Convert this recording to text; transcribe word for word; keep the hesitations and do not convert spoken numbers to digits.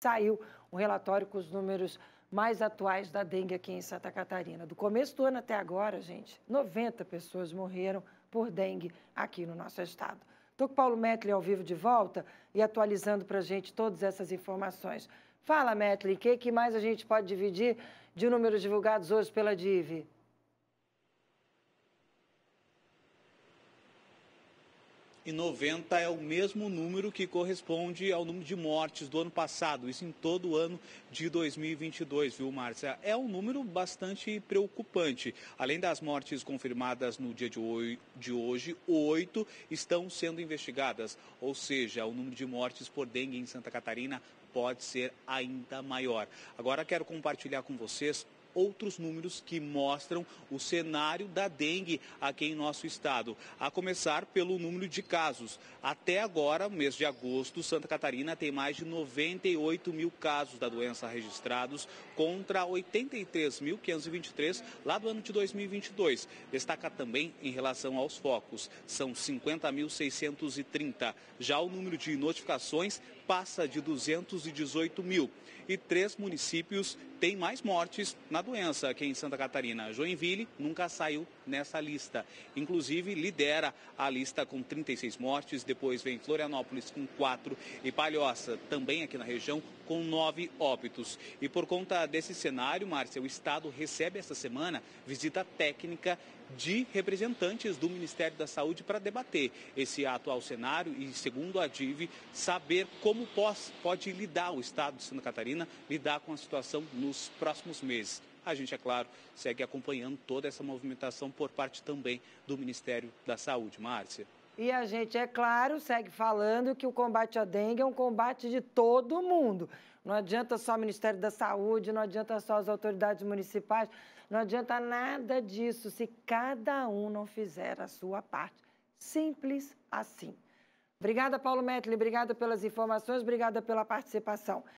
Saiu um relatório com os números mais atuais da dengue aqui em Santa Catarina. Do começo do ano até agora, gente, noventa pessoas morreram por dengue aqui no nosso estado. Estou com o Paulo Mettli ao vivo de volta e atualizando para a gente todas essas informações. Fala, Mettli, o que, que mais a gente pode dividir de números divulgados hoje pela D I V E? E noventa é o mesmo número que corresponde ao número de mortes do ano passado, isso em todo o ano de dois mil e vinte e dois, viu, Márcia? É um número bastante preocupante. Além das mortes confirmadas no dia de hoje, oito estão sendo investigadas, ou seja, o número de mortes por dengue em Santa Catarina pode ser ainda maior. Agora quero compartilhar com vocês outros números que mostram o cenário da dengue aqui em nosso estado, a começar pelo número de casos. Até agora, mês de agosto, Santa Catarina tem mais de noventa e oito mil casos da doença registrados contra oitenta e três mil quinhentos e vinte e três lá do ano de dois mil e vinte e dois. Destaca também em relação aos focos, são cinquenta mil seiscentos e trinta. Já o número de notificações passa de duzentos e dezoito mil e três municípios têm mais mortes na doença aqui em Santa Catarina. Joinville nunca saiu nessa lista, inclusive lidera a lista com trinta e seis mortes, depois vem Florianópolis com quatro e Palhoça, também aqui na região, com nove óbitos. E por conta desse cenário, Márcia, o estado recebe essa semana visita técnica de representantes do Ministério da Saúde para debater esse atual cenário e, segundo a D I V E, saber como pode lidar o estado de Santa Catarina, lidar com a situação nos próximos meses. A gente, é claro, segue acompanhando toda essa movimentação por parte também do Ministério da Saúde. Márcia. E a gente, é claro, segue falando que o combate à dengue é um combate de todo mundo. Não adianta só o Ministério da Saúde, não adianta só as autoridades municipais, não adianta nada disso se cada um não fizer a sua parte. Simples assim. Obrigada, Paulo Mettli, obrigada pelas informações, obrigada pela participação.